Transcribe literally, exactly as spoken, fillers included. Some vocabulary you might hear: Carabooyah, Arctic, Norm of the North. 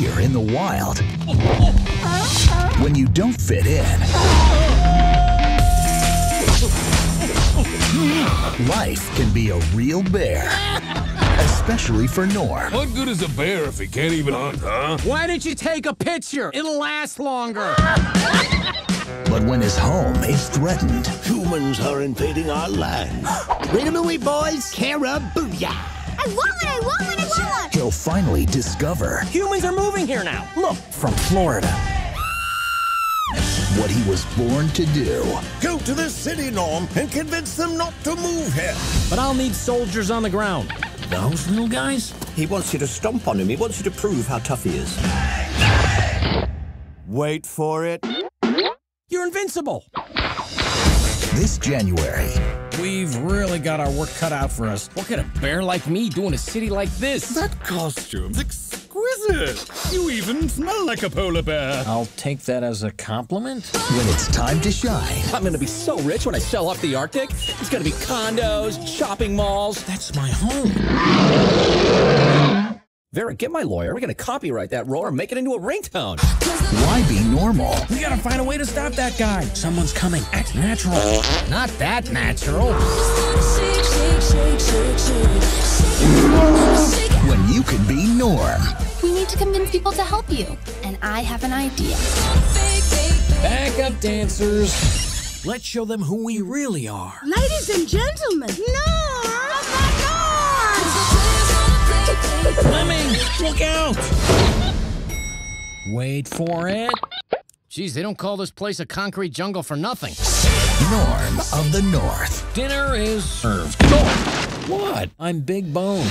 deer in the wild. When you don't fit in, life can be a real bear. Especially for Norm. What good is a bear if he can't even hunt, huh? Why didn't you take a picture? It'll last longer. But when his home is threatened... Humans are invading our land. Wait a minute, boys. Carabooyah! I want it, I want it, I want it! He'll finally discover... Humans are moving here now. Look, from Florida. What he was born to do. Go to the city, Norm, and convince them not to move here. But I'll need soldiers on the ground. Those little guys? He wants you to stomp on him. He wants you to prove how tough he is. Wait for it. You're invincible. This January. We've really got our work cut out for us. What could a bear like me do in a city like this? That costume's exquisite. You even smell like a polar bear. I'll take that as a compliment. When it's time to shine. I'm gonna be so rich when I sell off the Arctic. It's gonna be condos, shopping malls. That's my home. Vera, get my lawyer. We're gonna copyright that roar and make it into a ringtone. Why be normal? We gotta find a way to stop that guy. Someone's coming. Act natural. Not that natural. When you can be Norm. We need to convince people to help you. And I have an idea. Backup dancers. Let's show them who we really are. Ladies and gentlemen, Norm! Oh my God! Fleming, look out! Wait for it. Geez, they don't call this place a concrete jungle for nothing. Norm of the North. Dinner is served. Oh, what? I'm Big Bone.